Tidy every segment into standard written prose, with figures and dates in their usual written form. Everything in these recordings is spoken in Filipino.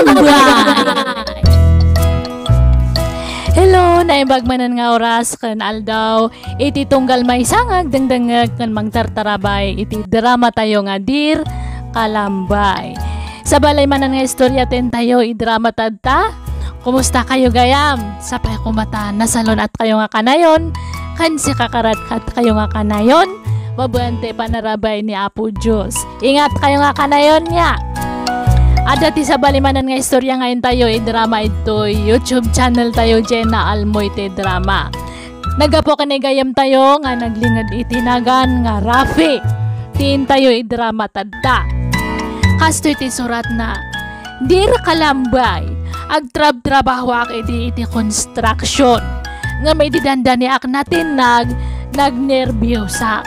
Kalambay. Hello, naibagmanan nga oras kan aldaw iti tunggal may sangag dengdengag kan magtartarabay iti drama tayo nga dir kalambay. Sa balay manan nga istorya ten tayo idrama tadta. Kumusta kayo gayam? Sapay kumata na salon at kayo nga kanayon. Kansi kakarat at kayo nga kanayon. Mabuante panarabay ni Apo Diyos. Ingat kayo nga kanayon niya. Ada ti sa balimanan nga istorya ngayon tayo i-drama ito. YouTube channel tayo Jena Almoite Drama. Nagapo kanigayam tayo nga naglingad itinagan nga Rafi. Tiin tayo i-drama tadta. Kasto iti surat na Dear Kalambay, agtrab-trabaho ak iti construction. Nga may didandani ak natin nagnerbiosa.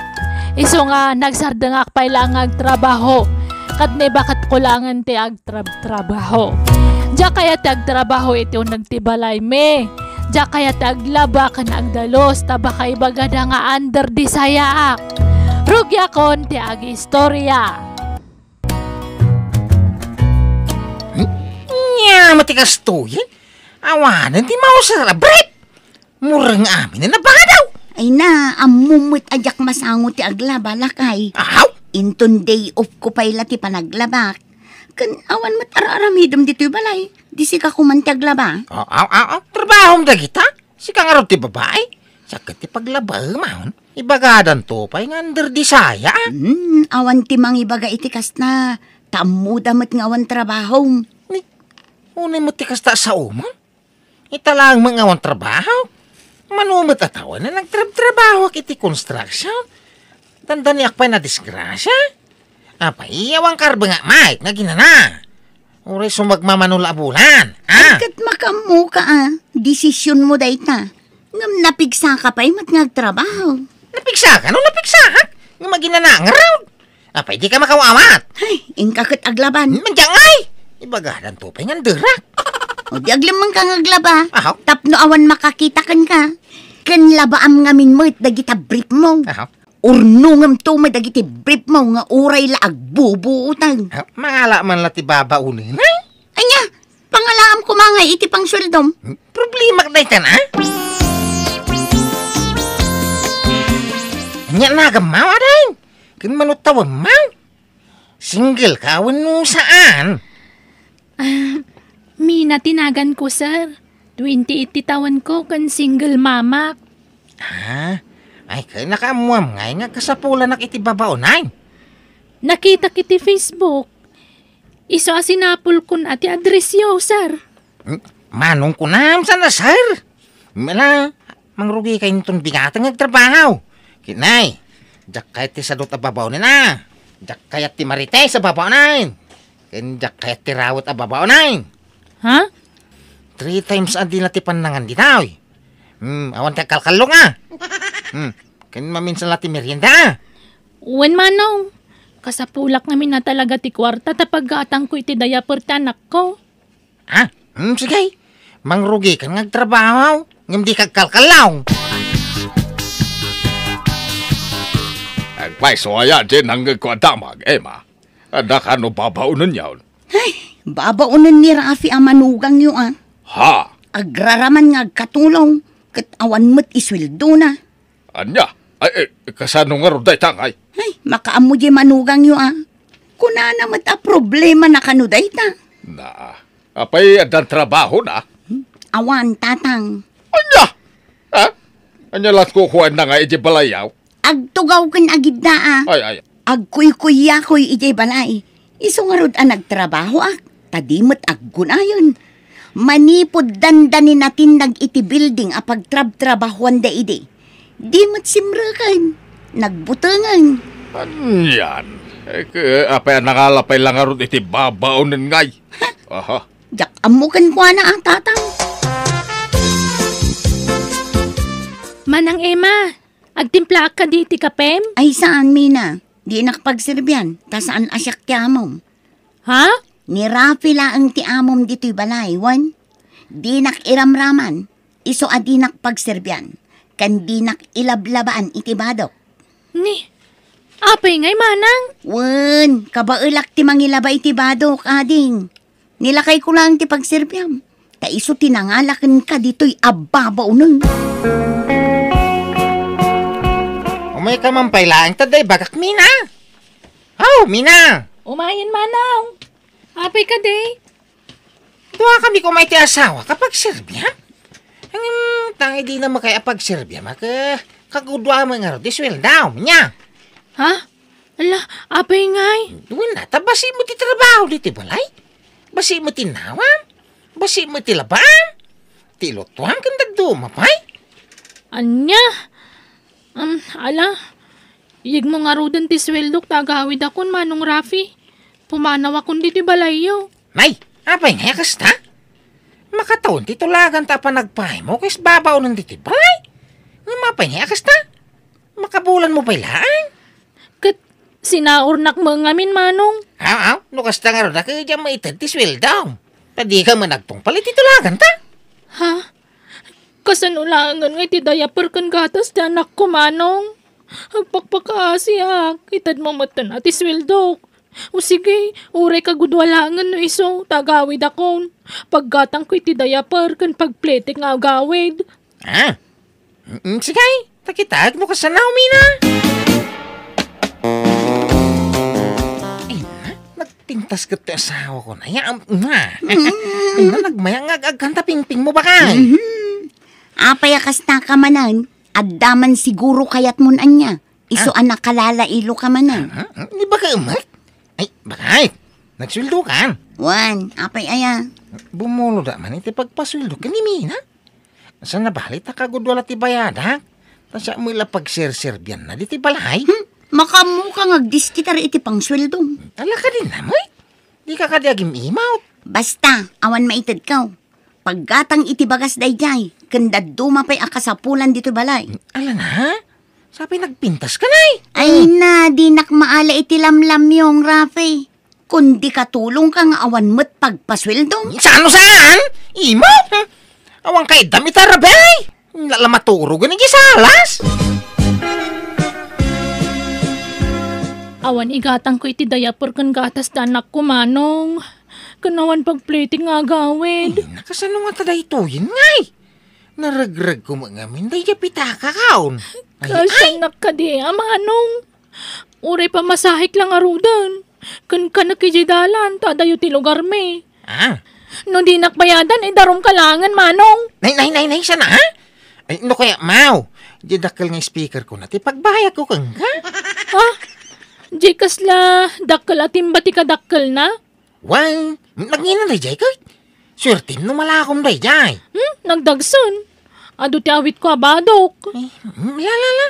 Iso nga nagsardangak paila nga agtrabaho. Kat ne bakat kulangan ti agtrab-trabaho. Diya kaya ti agtrabaho iti o nagtibalay me. Diya kaya ti aglaba ka na agdalos. Taba kay bagada nga under disayaak. Rugyakon ti agistorya. Nya matikas toyan. Awanan ti mausara break. Murang amin na napakadaw. Ay na, amumut ajak masangot ti aglaba lakay. Ahaw? Inton day off ko pa'y lati panaglabak. Kan awan mat araramidom dito yung balay. Di si ka kumantaglaba. Aw, trabahom da kita. Si ka nga ti babae. Sakit ti paglaba mahon. Ibagadan to pa'y nga under di saya. Awan ti mang ibaga itikas na. Tamudamat nga awan trabahom. Unay mo tikas ta sa umang. Italang mga awan trabaho. Manumot atawa na nagtrab-trabaho iti construction. Tanda niyak pa'y na-disgrasya? Apa, iyawang karba nga, Mike, nagina na. Uri, sumagmamanula bulan, ha? Agkat makamuka, ah. Desisyon mo dahi ta. Ngam napigsa ka pa'y matngagtrabaho. Napigsa ka? No, napigsa ka? Ngam magina na, ngaraw. Apa, di ka makawawat. Ay, ingkakit aglaban. Mandyang ay! Ibagalan to pa'y ngandurak. O, di aglamang kang aglaba. Ahaw. Tapno awan makakitakan ka. Kanlabaam ngamin mo at dagita brief mo. Ahaw. Urnungam to madagiti brief mo nga uray laag bubuutan. Mangala man lati baba unin. Anya, pangalaam ko mga iti pang sweldom. Problema ka na ito na. Anya nagamaw aday. Kung manutawang maw. Single ka awan mo saan? Mina tinagan ko sir. 28 tawan ko kan single mama. Ha? Ay, kayo nakamuam ngay nga kasapulan na kiti babaonay. Nakita kiti Facebook. Iso asinapul kun ati address yo, sir. Manong kunam sana, sir. Mala, mangrugi kayo nitong bigatang nagtrabaho. Kinay, jak kaya ti sadot a babaonay na. Jak kaya ti marite sa babaonay. Jak kaya ti rawat a babaonay. Ha? 3 times adi na ti panangan ditaw. Awan ti kalkalo nga. Kanin maminsan lati merienda. Uwan manong. Kasapulak namin na talaga ti kwarta tapaggatang ko iti dayaper ti anak ko. Ha? Sige. Mangrugi ka nagtrabaho. Ngam di kagkalkalaw. Agpay so aya din hanggang ko adamag, Emma. Anak ano babaunan yaon? Ay, babaunan ni Rafi ang manugang niyo ah. Ha? Agraraman nga agkatulong. Katawan mo't iswildo na. Anya? Ay, kasano nga roday tangay? Ay, makaamu di manugang yun ah. Kunana mo't a problema na kanuday ta. Na, apay adan trabaho na. Awan, tatang. Anya? Ha? Anya lahat kukuhan na nga iti balayaw? Agtugaw kan agid na ah. Ay. Agkuy-kuyakoy iti balay. Iso nga rod ang nagtrabaho ah. Tadimot aggunayon. Manipod dandanin natin nag-iti building a pagtrab-trabahuan da ide. Di matsimrakan, nagbutangan. Anyan, apay nakalapay lang arot iti babaunin ngay. Aha. Jak amukan ko na ang tatang. Manang Emma, agtimpla ka di iti kapem? Ay saan, Mina? Di nakapagsirbyan, ta saan asyak ti amom. Ha? Ni Rafi laang ti amom dito'y balay, wan. Di nakiramraman, iso adi nakapagsirbyan. Kandinak ilablabaan itibado. Ni, apay ngay manang? Wan, kabaulak ti mangilaba itibado, kading. Nilakay ko lang ti pagsirbiyam. Kaiso tinangalakan ka dito'y ababaw nun. Umay ka mampailaang taday bagak, Mina. Oh, Mina! Umayin manaw. Apay ka day. Doa kami kumay ti asawa kapag sirbiyam. Ang tangi di na makaya pagsirbiyam. Kagudwa mo nga ro, this will down, Minya. Ha? Ala, apay ngay. Doon na, tabasi mo ti trabaho dito, balay. Basi mo ti nawam. Basi mo ti labam. Ti lutuam kang dagduma, pay. Anya? Ala, hig mo nga ro din ti sweldok, tagawid akon, manong Rafi. Pumanaw akon dito, balay yo. May, apay ngay, kasta? Makataon, titulagan ta pa nagpahay mo, kis babaw ng dito, balay. Mapay niya, kasta? Makabulan mo pailaan? Kat, sinaurnak mo ngamin, manong. Aw, no kasta nga ron, kaya dyan maitad ti sweldaw. Padi ka managpong palit, itulagan ta. Ha? Kasanulangan nga ti diaper kan gatas di anak ko, manong. Hagpakpakaasiya, itad mo matan at isweldaw. O sige, ure kagudwalangan no iso, tagawid akon. Paggatang ko iti diaper kan pagpletik nga gawid. Ha? Sige, takitag mo ka sa Naumina. Ay na, nagtintas ka ito asawa ko na. Yan, ay na, nagmayang agaganta pingping mo ba ka? Apayakas na ka manan, addaman siguro kayat mo na niya. Iso anak kalala ilo ka manan. Di ba ka umat? Ay, bakay, nagsuldo ka. Wan, apay aya. Bumulo da man iti pagpasuldo ka ni Mina. Saan na balit nakagudwala ti bayad, ha? Tasya mo ila pagsirsirbian na di ti balay. Makamukang agdiskitar iti pang sweldong. Ala ka din na, mo'y. Di ka kadiagim imaw. Basta, awan maitad ka. Paggatang iti bagas dayjay, kanda dumapay akasapulan dito balay. Ala na, sabi nagpintas ka na'y. Ay na, di nakmaala iti lamlam yung, Rafi. Kundi katulong kang awan mo't pagpasweldong. Saan o saan? Imaw? Awang kay damit arabay! Nalamaturo ganun yung salas! Awan igatang ko iti dayapor kan gatas da anak ko, manong. Kanawan pagplating nga gawin. Ay, nakasano nga taday ito yun ngay? Naragrag ko mga minday yapita ka kaon. Kasanak ka di, manong. Uri pa masahik lang arudan. Kan ka nakijidalan, tadayo ti lugar me. Ah? No di nakbayadan, ay darom kalangan, manong. Nay, sana ha? Ay, no kaya, maw. Didakal nga speaker ko nati, pagbahaya ko kang ka. Ha? Jay kasla, dakal atim bati ka dakal na? Wang, nagina na jay ka. Surtim no malakom day jay. Nagdagsun. Ado ti awit ko abadok. Lala.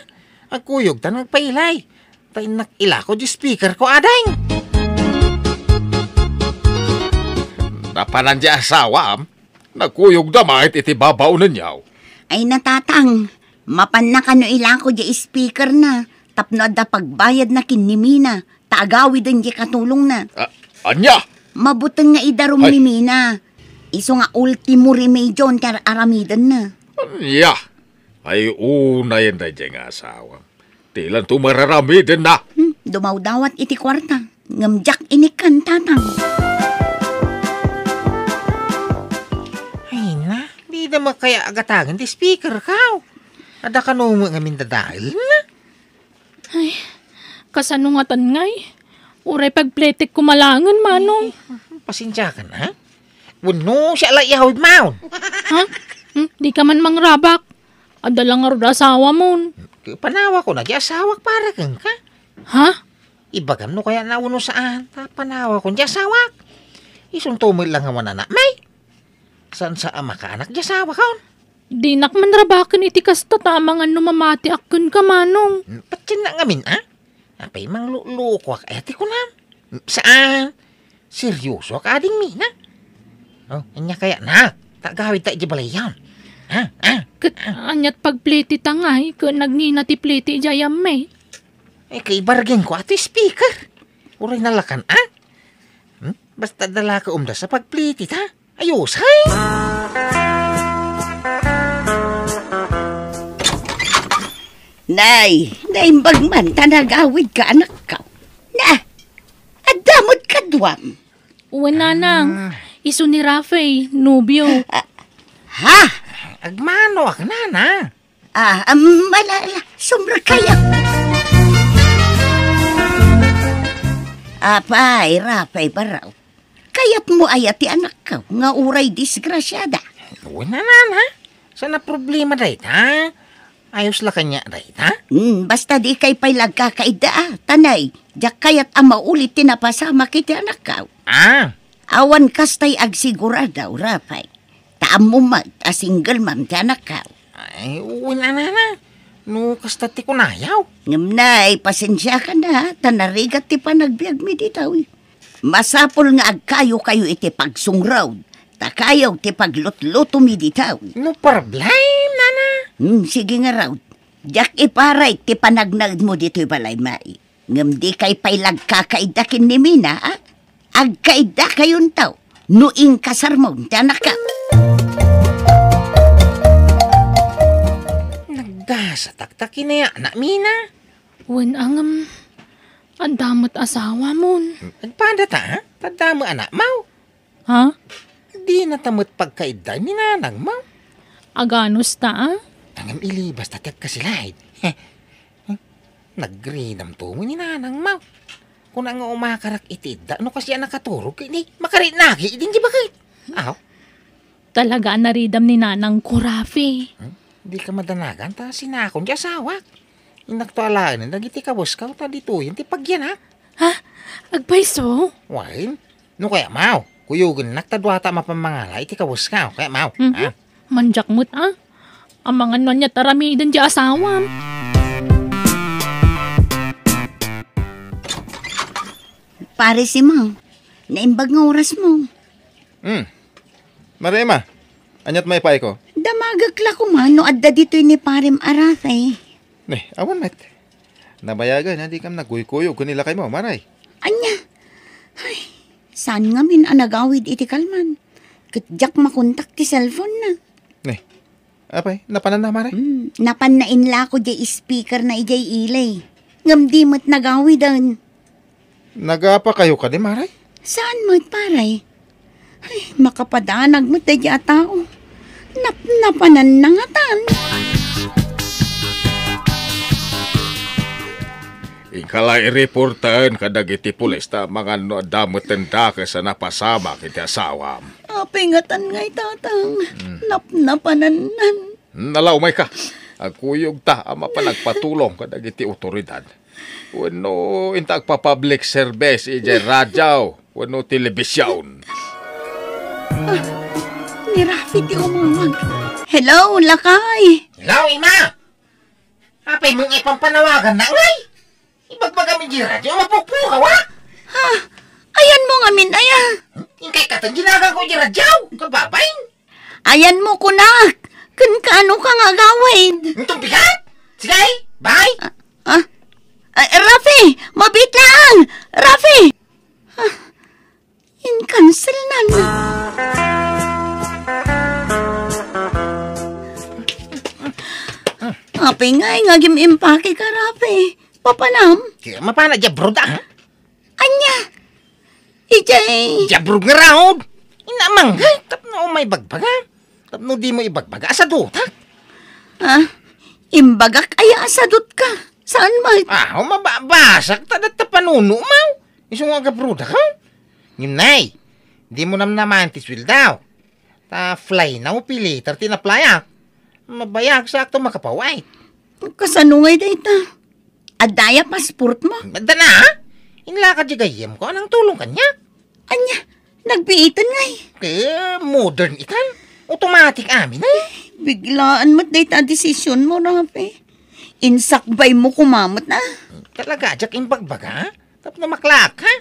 Agkuyog ta nagpailay. Tay nakila ko di speaker ko adeng. Napanan di asawa, nagkuyog damahit iti babaw ninyaw. Ay natatang, mapan na kano ilang ko di speaker na, tapno da pagbayad na kinimina, taagawi din di katulong na. Anya? Mabutan nga idarom ni Mina, iso nga ultimo remedyon kar aramidan na. Anya? Ay unayin na di nga asawa, tilan tumararamidan na. Dumawdawat iti kwarta, ngamjak inikan tatang. Naman kaya agatangan di speaker ka. Ada ka no mga mindadahil na. Ay, kasanungatan ngay. Uray pagpletik kumalangan, manong. Pasensya ka na. Wano siya alayahawid maon. Ha? Di ka man mangrabak. Adalang arod asawa mon. Panawa ko na di asawak para kang ka. Ha? Ibagam no kaya nauno saan. Panawa ko di asawak. Isong tumil lang nga wanana. May! San sa ama ka anak di asawa kaon? Di nakmanrabakan iti kasta tamangan numamati akun ka, manong. Patsin na ngamin, ha? Apay mang lulukwak eti ko na. Saan? Seryoso ka ading Mina? Oh, anya kaya na. Tagawid tayo di balay yan. Ha? Anya't pagpliti tangay kung nagnina ti pliti jayam may. Eh, kay bargain ko ato speaker. Uray nalakan, ha? Basta dala ka umda sa pagpliti, ha? Ayos, hay! Nay, bagman, tanagawid ka, anak ka. Na, adamod ka, duwam. Uwan, nanang. iso ni Rafael, nobyo. Ha? Agmano, agnana. Malala, sumrod kayo. Apay, Rafael baraw. Kaya't mo ayati anak ka, nga uray disgrasyada. Wala na. Sana problema dahit, ha? Ayos la kanya, right, ha? Basta di kay pailag kakaida, tanay. Diyak kaya't ama ulit tinapasama kiti anak ka. Awan kastay agsigurada, Rafael. Taam mo mag-asingle mam ti anak ka. Ay, wala na. No, kastati ko nayaw. Nay, pasensya ka na, tanarigat ti panagbiag mi ditaw. Masapol nga agkayo kayo iti pagsungraw. Takayaw ti paglutluto mi ditaw. No problem, nana. Sige nga raw, diak iparay ti panagnag mo dito'y balay mai. Ngam di kay pailag kakaidakin ni Mina, ha? Agkaida kayon tao, nuing kasarmong tanak ka. Nagdasa taktakin na yan, anak Mina. Wan angam, ang damot asawa mon. Nagpada ta, ha? Tadamo anak mau. Ha? Di natamot pagkaida ni nanang mau. Aganos ta, ha? Tangam ili, basta tiyak ka silahid. Nag-greenam to mo ni nanang mau. Kung nga umakarak itida, ano kasi ang nakaturog, hindi, makarinagi, hindi ba kayo? Aw? Talaga naridam ni nanang ko, Rafi. Hindi ka madanagan, ta sinakon di asawak. Inaktualaan, nagiti kabos ka, ta dito yun, ti pagyanak. Ha? Agpaiso? Wain? No kaya, mau, kuyugin naktadwata mapamangala, iti kabos ka, kaya, mau. Manjak mo't, ah. Ang mga nanya taramidan di asawam. Pare si Mang, naimbag ng oras mo. Marema, anyat may pay ko? Damagakla ko man, no adda dito'y ni Parem Arathai. Eh, awan met. Nabayagan, hindi kam nagkuy-kuyo, kunila kay mo, maray. Anya? Ay, saan nga min anagawid iti kalman? Kadyak makontak ti cellphone na. Eh, apay, napanan na, maray? Napanain la ko di speaker na ijay ilay. Ngamdi mo't nagawidan. Nagapa kayo ka di, maray? Saan mo't, paray? Ay, makapadanag mo't di atao. Napanan na nga tan. Ikala-i-reportan ka dagiti pulis na mga damot tenda ka sa napasama kiti asawam. Apingatan nga'y tatang. Napnapananan. Nalaumay ka. Agkuyog ta ama panagpatulong ka dagiti otoridad. Wano intagpa-public service ije radyaw. Wano telebisyon. Ni Rafi ti umawag. Hello, lakay. Hello, ima. Apay mong ipampanawagan na ulay. Ibagbagaming girad, yung mapupukaw, ha? Ha? Ayan mo nga, Min, ayan. Ingkay katang ginaga ko girad, yaw, kababain. Ayan mo, kunak. Kankano ka nga gawin? Itong bigat? Sige, bye. Rafi, mabit lang. Rafi. In-cancel na na. Ape nga, ngagim-impake ka, Rafi. Papanam? Kaya mapana, jabrod ah. Anya? Ijay? Jabrod nga raod. Inamang ha? Tapno may bagbaga. Tapno di mo ibagbaga. Asadot ha? Ah? Imbagak ay asadot ka. Saan may? Ah, mababasak. Tadatapanuno maw. Isong nga jabrod ha? Ngimnay, di mo nam naman tiswil daw. Ta-fly na upilitar tinaplayak. Mabayak sakto makapaway. Kasanungay dayta. Adaya pasport mo? Banda na, ha? Inlakad yung gayem ko. Anong tulong kanya? Anya, nagbiitan nga eh. Modern itan. Automatic amin eh. Biglaan mo't dahit na desisyon mo, Rafi. Insakbay mo kumamot na. Talaga, jak imbagbaga, ha? Tap na maklak, ha?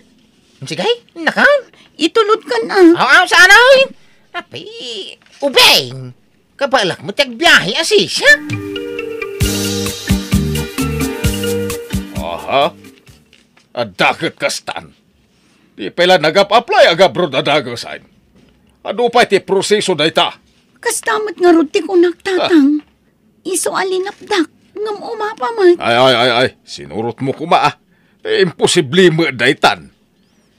Sige, nakal. Itulod ka na. Aw, saan na, hoy? Rafi, ubeng. Kapalak mo tagbiyahe, asis, ha? Ha? Adagat kastan. Di pala nagap-apply agabrod adagasan. Ano pa iti proseso na ita? Kastamat nga rod ti kunak tatang. Iso alinapdak. Ngam umapaman. Ay, sinurot mo kuma ah. Imposible mo daitan.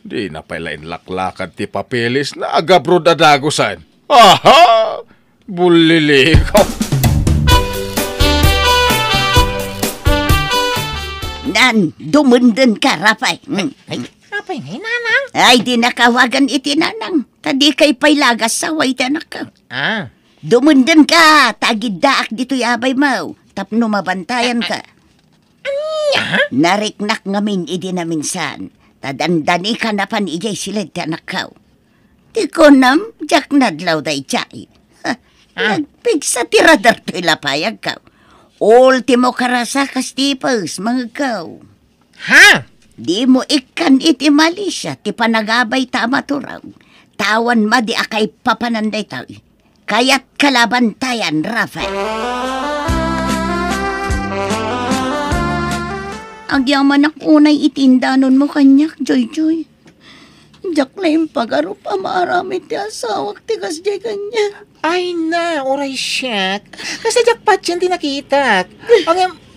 Di na pailain laklakan ti papeles na agabro dadagusan. Aha! Bulili ko. Nan, dumundan ka, Rafael. Rafael, ay nanang. Ay, di nakawagan iti nanang. Tadi kay pailagas saway tanak ka. Ah. Dumundan ka, tagiddaak dito yabay maw. Tapno mabantayan ka. Anya? Nariknak ngamin idi na minsan. Tadandani ka na pan ijay silid ti anak kaw. Ti konam, jak nadlaw da ijay. Nagpigsa ti radar to'y lapayag kaw. Ultimo karasa kastipas, mga kaw. Ha? Di mo ikan iti Malaysia, ti panagabay tama turaw. Tawan ma di akay papananday taw. Kaya't kalabantayan, Rafael. Agyaman ang unay itindanon mo kanyak, Joy-Joy. Jaklaim pag-aro pa maaramit ti asawak ti kasjay kanyak. Ay na, oray siyak. Kasi jakpat siyan tinakitak.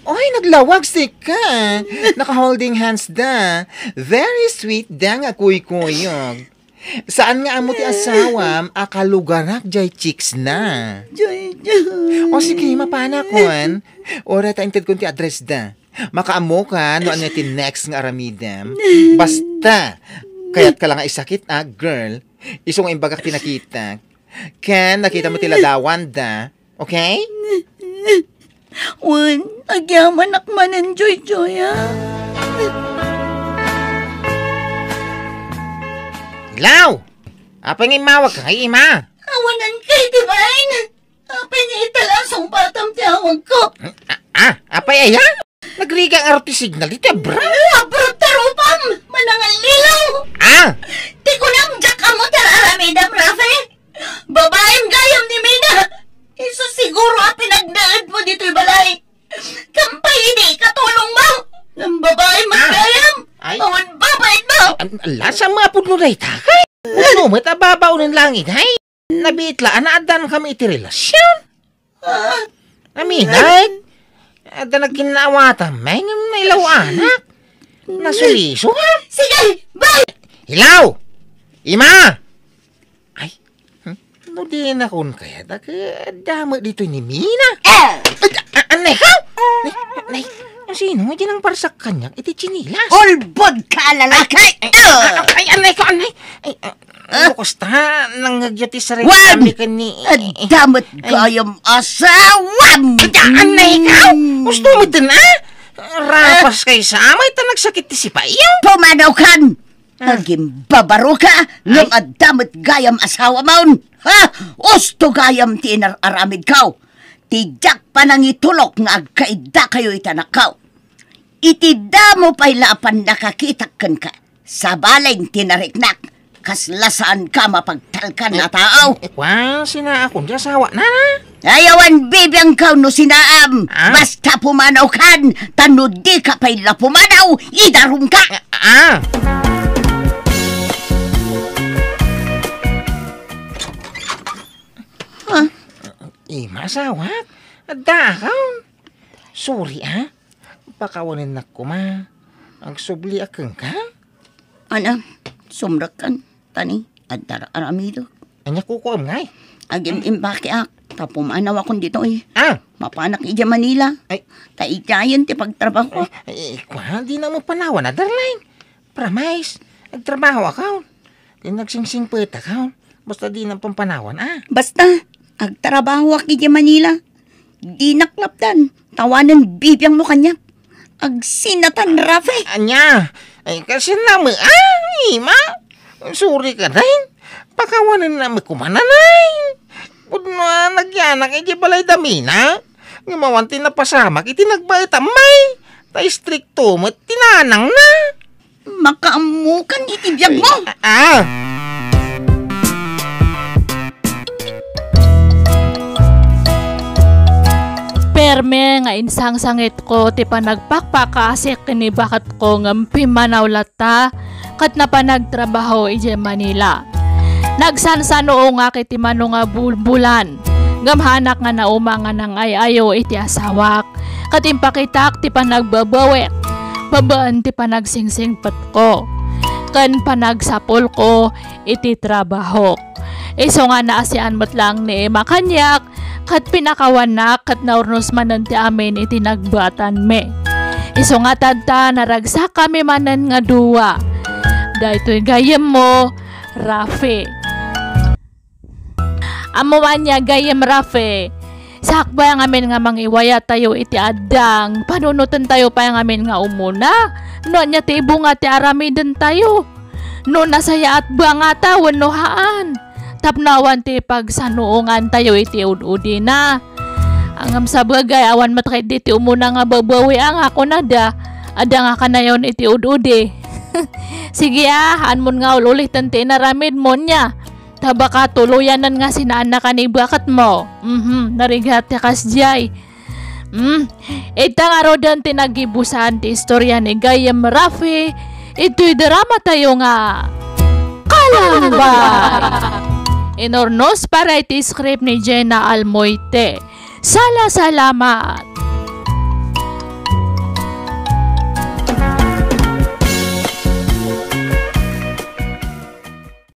Ay, naglawag si ka. Naka-holding hands da. Very sweet da nga kuy-kuyog. Saan nga amo ti asawam, akalugarak jay chicks na. Joy-Joy. O sige, mapanakon. Ora, tainted kong ti address da. Makaamo ka, no ano ti next nga aramidem. Basta, kaya't ka lang isakit ah, girl. Isong imbagak pinakita. Ken, nakita mo tila dawan da. Okay? Wan, agyaman akmanan, Joy-Joy, ah. Law! Apang imawag kay ima. Awanan kay Divine. Apang italasong patang tiyawag ko. Apay ay ha? Nagriga ang arti signal ito, bro. Bro, tarupam! Manangang lilaw! Di ko na ang jack mo tararamidam, Rafael. Babaeng gayam ni Mina. Isa siguro ang pinagdaad mo dito'y balay. Kampay hindi, katulong mo. Ang babae magayam. Awan babae mo. Lasa mga pudlo na itakay. Ano, matababaw ng langit, hay? Nabiitla, anaadan kami iti relasyon. Aminag? Ada nagkinawata, may nailaw anak. Nasuliso ka? Sige, bye! Hilaw! Ima! Ay, no din akong kaya. Dama dito ni Mina. Anay ka? Anay, sino? Diyan ang para sa kanyang iti chinilas. Olbod ka, lalaki! Ay, anay ka, anay! Ay, lukosta, nangagyati sa rin kami ka ni... Damot kayong asawam! Anay ka! Gusto mo din, ha? Rapas kayo sa amay, tanagsakit si Paiyo. Pumanaw kan! Naging babaro ka ng adamot gayam asawa maun. Ha? Usto gayam tinararamid ka. Tijak pa nang itulok na agkaida kayo itanak ka. Itida mo pa'y lapan nakakitakan ka. Sa baling tinariknak. Kaslasaan ka mapagtalkan na tao. Wow, sina akong jasawa na. Ayawan, bibiyang ka no sinaam. Basta pumanaw kan, tanod di ka paila pumanaw, idarong ka. Masawa, dakaw. Sorry, ha? Pakawanin na ko, ma. Ang subli akong ka. Ano? Sumrak kan? Tani, at dararamido. Anya kukuam ngay? Agim imbakiak. Tapumanaw akong dito eh. Mapanak ija Manila. Ay. Taijayan ti pagtrabaho. Ay, kwa, di na mo panawan na darlain. Promise, nagtrabaho akaw. Di nagsingsing pweta akaw. Basta di na pampanawan ah. Basta, agtrabaho ak ija Manila. Di naklapdan. Tawanan bibiyang mo kanya. Agsinatan, Rafael. Anya, ay kasi naman ay, ma. Sorry ka rin. Pakawanan na magkumana na rin. Pudna, nagyanak, hindi balay damina. Ngamawan tinapasamak, itinagbayat amay. Tay strikto mo, tinanang na. Makaamukan, itibiyag mo. Perme, nga insang sangit ko, ti panagpakpakasik ni bakat ko ngampi manawlata. Kat na panagtrabaho ije Manila. Nagsansanoo nga kiti mano nga bulbulan. Gamhanak nga nauma nga nang ayayo iti asawak. Kat impakitak ti panagbabawek. Babaan ti panagsingsing patko. ket ken panagsapol ko iti trabahok. So nga naasian mo't lang ni makanyak kat pinakawanak kat naurnos manan ti amin iti nagbatan me. So nga tanta naragsa kami manan nga duwa. Dahito yung gayem mo, Rafe. Amo anya gayem Rafe. Sakbay ang amin nga mangiwaya tayo iti adang. Panunutan tayo pa ang amin nga umuna. No, nya ti ibunga ti aramiden tayo. No, nasaya at banga tayo no haan. Tapnawan ti pagsanuungan tayo iti ududi na. Angam sa bagay, awan matakid iti umuna nga babawi ang ako nada. Ada nga kanayon iti ududi. Sige ah, anmon nga ulitan ti inaramid mo nya. Tabaka tuluyanan nga sinanakan ibakat mo. Narigat ya kasjay. Itang arodan tinagibusan ti istorya ni Gayem Rafi. Ito'y drama tayo nga Kalambay. Inornos para iti script ni Jena Almoite. Salamat.